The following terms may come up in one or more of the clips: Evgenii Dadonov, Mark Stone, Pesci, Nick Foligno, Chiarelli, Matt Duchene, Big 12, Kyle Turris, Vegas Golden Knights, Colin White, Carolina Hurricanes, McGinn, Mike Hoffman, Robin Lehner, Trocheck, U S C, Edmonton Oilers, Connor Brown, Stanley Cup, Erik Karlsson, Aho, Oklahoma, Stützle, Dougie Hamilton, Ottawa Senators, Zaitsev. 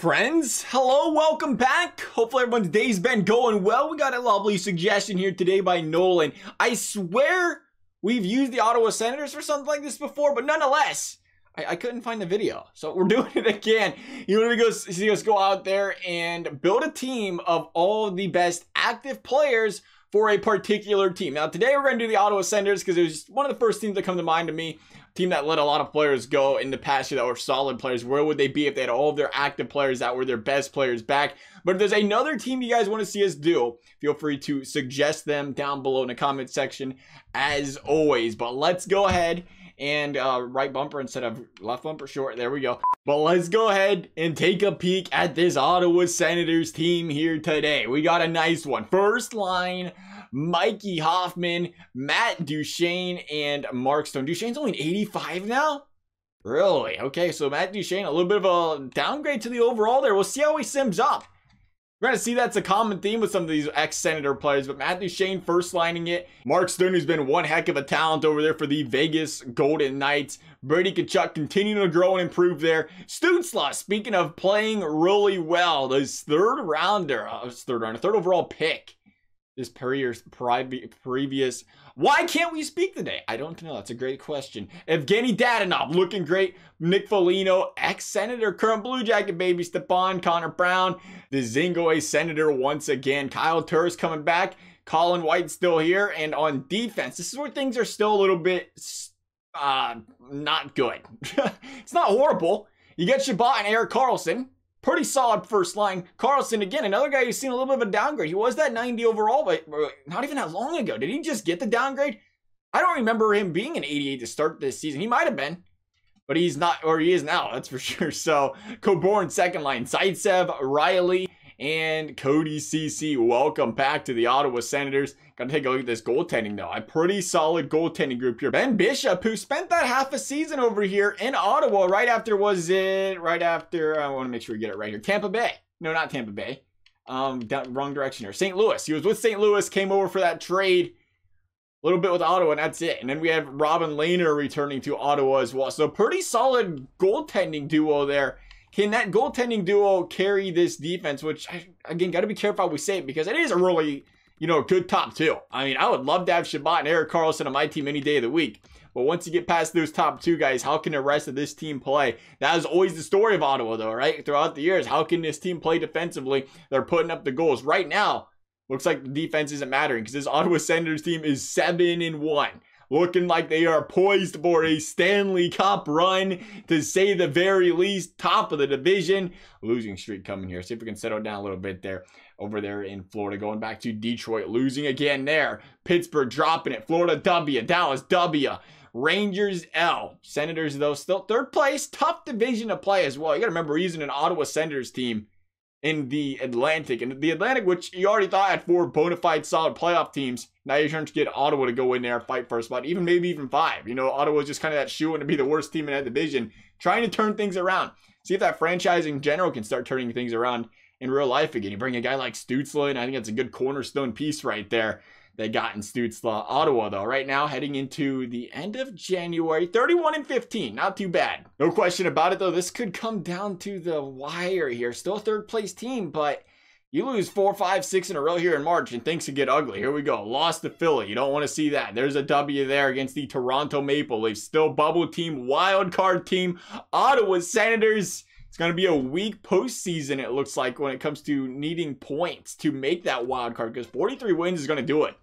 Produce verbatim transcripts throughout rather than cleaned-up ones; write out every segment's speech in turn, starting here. friends. Hello, welcome back. Hopefully everyone's day's been going well. We got a lovely suggestion here today by Nolan. I swear we've used the Ottawa Senators for something like this before, but nonetheless, I, I couldn't find the video, so we're doing it again. You want to go see us go out there and build a team of all the best active players for a particular team. Now today we're going to do the Ottawa Senators because it was one of the first teams that come to mind to me. Team that let a lot of players go in the past year that were solid players. Where would they be if they had all of their active players that were their best players back? But if there's another team you guys want to see us do, feel free to suggest them down below in the comment section as always. But let's go ahead and uh, right bumper instead of left bumper short. There we go. But let's go ahead and take a peek at this Ottawa Senators team here today. We got a nice one. First line, Mikey Hoffman, Matt Duchene, and Mark Stone. Duchene's only an eighty-five now? Really? Okay, so Matt Duchene, a little bit of a downgrade to the overall there. We'll see how he sims up. We're going to see that's a common theme with some of these ex-Senator players, but Matt Duchene first lining it. Mark Stone, who's been one heck of a talent over there for the Vegas Golden Knights. Brady Kachuk continuing to grow and improve there. Stützle, speaking of playing really well, this third rounder, oh, this third rounder, third overall pick. This previous, previous, why can't we speak today? I don't know. That's a great question. Evgenii Dadonov, looking great. Nick Foligno, ex-Senator, current Blue Jacket baby. Stepan, Connor Brown, the Zingo, a Senator once again. Kyle Turris coming back. Colin White still here. And on defense, this is where things are still a little bit uh, not good. It's not horrible. You get Chabot and Erik Karlsson. Pretty solid first line. Karlsson, again, another guy who's seen a little bit of a downgrade. He was that ninety overall, but not even that long ago. Did he just get the downgrade? I don't remember him being an eighty-eight to start this season. He might have been, but he's not, or he is now, that's for sure. So, Coborn, second line. Zaitsev, Riley, and Cody C C. Welcome back to the Ottawa Senators. Gotta take a look at this goaltending, though. A pretty solid goaltending group here. Ben Bishop, who spent that half a season over here in Ottawa right after, was it? Right after, I want to make sure we get it right here. Tampa Bay. No, not Tampa Bay. Um, down, wrong direction here. Saint Louis. He was with Saint Louis, came over for that trade. A little bit with Ottawa, and that's it. And then we have Robin Lehner returning to Ottawa as well. So pretty solid goaltending duo there. Can that goaltending duo carry this defense? Which, I, again, got to be careful how we say it because it is a really, you know, good top two. I mean, I would love to have Chabot and Erik Karlsson on my team any day of the week. But once you get past those top two guys, how can the rest of this team play? That is always the story of Ottawa, though, right? Throughout the years, how can this team play defensively? They're putting up the goals. Right now, looks like the defense isn't mattering because this Ottawa Senators team is seven and one. Looking like they are poised for a Stanley Cup run, to say the very least. Top of the division. Losing streak coming here. See if we can settle down a little bit there. Over there in Florida. Going back to Detroit. Losing again there. Pittsburgh dropping it. Florida W. Dallas W. Rangers L. Senators, though, still third place. Tough division to play as well. You got to remember he's in an Ottawa Senators team in the Atlantic. And the Atlantic, which you already thought had four bona fide solid playoff teams. Now you're trying to get Ottawa to go in there and fight for a spot. Even maybe even five. You know, Ottawa's just kind of that shoe-in to be the worst team in that division. Trying to turn things around. See if that franchise in general can start turning things around in real life again. You bring a guy like Stützle, and I think that's a good cornerstone piece right there. They got in Stützle. Ottawa, though, right now heading into the end of January, thirty-one and fifteen. Not too bad. No question about it, though. This could come down to the wire here. Still a third place team, but you lose four, five, six in a row here in March, and things could get ugly. Here we go. Lost to Philly. You don't want to see that. There's a W there against the Toronto Maple Leafs. Still bubble team, wild card team. Ottawa Senators. It's going to be a weak postseason, it looks like, when it comes to needing points to make that wild card, because forty-three wins is going to do it.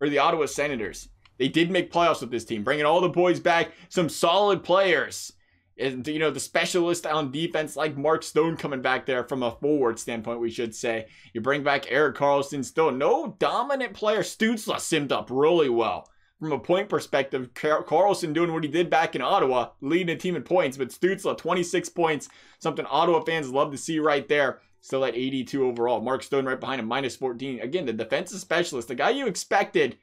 Or the Ottawa Senators. They did make playoffs with this team, bringing all the boys back, some solid players. And, you know, the specialist on defense like Mark Stone coming back there from a forward standpoint, we should say. You bring back Erik Karlsson still. No dominant player. Stützle simmed up really well. From a point perspective, Karlsson doing what he did back in Ottawa, leading the team in points. But Stützle, twenty-six points, something Ottawa fans love to see right there. Still at eighty-two overall. Mark Stone right behind him, minus fourteen. Again, the defensive specialist, the guy you expected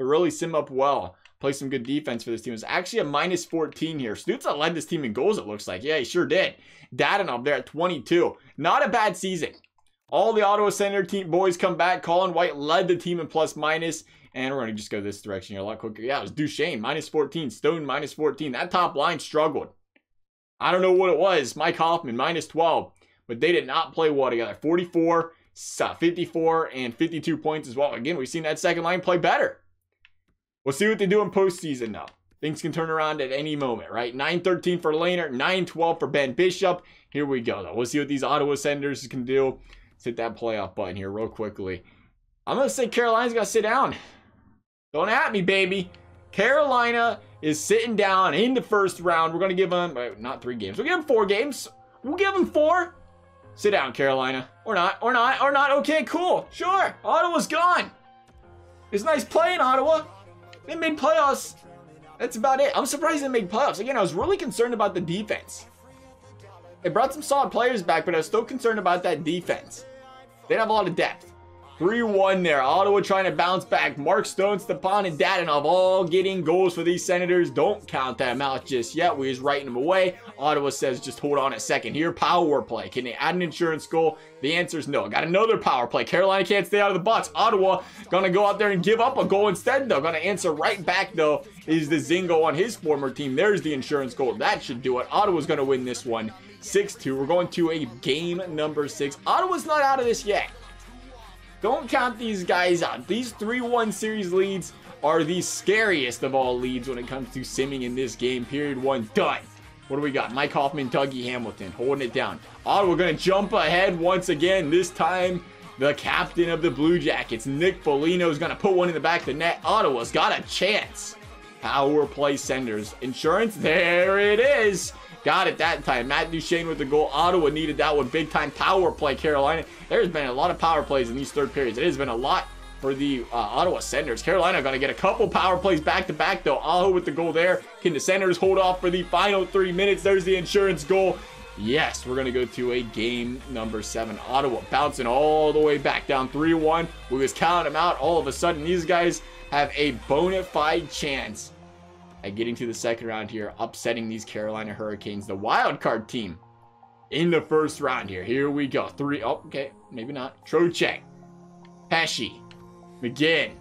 to really sim up well, play some good defense for this team. It's actually a minus fourteen here. Stützle led this team in goals, it looks like. Yeah, he sure did. Dadonov there at twenty-two. Not a bad season. All the Ottawa Senator team boys come back. Colin White led the team in plus minus. And we're going to just go this direction here a lot quicker. Yeah, it was Duchene, minus fourteen. Stone, minus fourteen. That top line struggled. I don't know what it was. Mike Hoffman, minus twelve. but they did not play well together. forty-four, fifty-four, and fifty-two points as well. Again, we've seen that second line play better. We'll see what they do in postseason, though. Things can turn around at any moment, right? nine thirteen for Lehner, nine twelve for Ben Bishop. Here we go, though. We'll see what these Ottawa Senators can do. Let's hit that playoff button here real quickly. I'm going to say Carolina's got to sit down. Don't at me, baby. Carolina is sitting down in the first round. We're going to give them, not three games. We'll give them four games. We'll give them four. Sit down, Carolina. Or not, or not, or not. Okay, cool. Sure. Ottawa's gone. It's nice playing, Ottawa. They made playoffs. That's about it. I'm surprised they made playoffs. Again, I was really concerned about the defense. They brought some solid players back, but I was still concerned about that defense. They don't have a lot of depth. three one there. Ottawa trying to bounce back. Mark Stone, Stepan, and Dadonov all getting goals for these Senators. Don't count them out just yet. We're just writing them away. Ottawa says, just hold on a second here. Power play. Can they add an insurance goal? The answer is no. Got another power play. Carolina can't stay out of the box. Ottawa going to go out there and give up a goal instead, though. Going to answer right back, though, is the Zingo on his former team. There's the insurance goal. That should do it. Ottawa's going to win this one six two. We're going to a game number six. Ottawa's not out of this yet. Don't count these guys out. These three one series leads are the scariest of all leads when it comes to simming in this game. Period one, done. What do we got? Mike Hoffman, Dougie Hamilton holding it down. Ottawa going to jump ahead once again. This time, the captain of the Blue Jackets, Nick Foligno, is going to put one in the back of the net. Ottawa's got a chance. Power play Senators. Insurance, there it is. Got it that time. Matt Duchene with the goal. Ottawa needed that one. Big time power play, Carolina. There's been a lot of power plays in these third periods. It has been a lot for the uh, Ottawa Senators. Carolina going to get a couple power plays back to back, though. Aho with the goal there. Can the Senators hold off for the final three minutes? There's the insurance goal. Yes, we're going to go to a game number seven. Ottawa bouncing all the way back down three one. We was counting them out. All of a sudden, these guys have a bona fide chance at getting to the second round here, upsetting these Carolina Hurricanes, the wild card team, in the first round here. Here we go. Three. Oh, okay. Maybe not. Trocheck, Pesci, McGinn.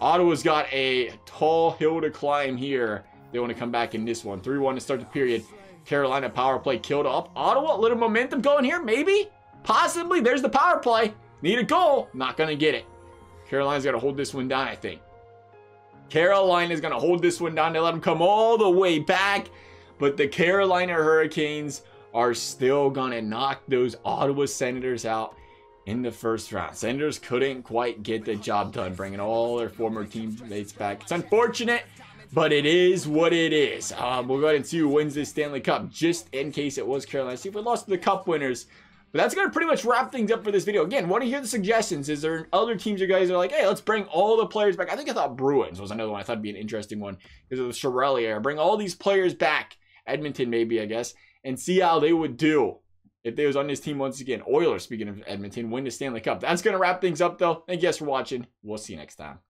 Ottawa's got a tall hill to climb here. They want to come back in this one. three one to start the period. Carolina power play killed off. Ottawa, a little momentum going here. Maybe. Possibly. There's the power play. Need a goal. Not going to get it. Carolina's got to hold this one down, I think. Carolina's going to hold this one down. They let them come all the way back. But the Carolina Hurricanes are still going to knock those Ottawa Senators out in the first round. Senators couldn't quite get the job done, bringing all their former teammates back. It's unfortunate, but it is what it is. Um, we'll go ahead and see who wins this Stanley Cup, just in case it was Carolina. See if we lost to the Cup winners. But that's going to pretty much wrap things up for this video. Again, want to hear the suggestions. Is there other teams you guys are like, hey, let's bring all the players back? I think I thought Bruins was another one I thought would be an interesting one because of the Chiarelli era. Bring all these players back. Edmonton maybe, I guess. And see how they would do if they was on this team once again. Oilers, speaking of Edmonton, win the Stanley Cup. That's going to wrap things up, though. Thank you guys for watching. We'll see you next time.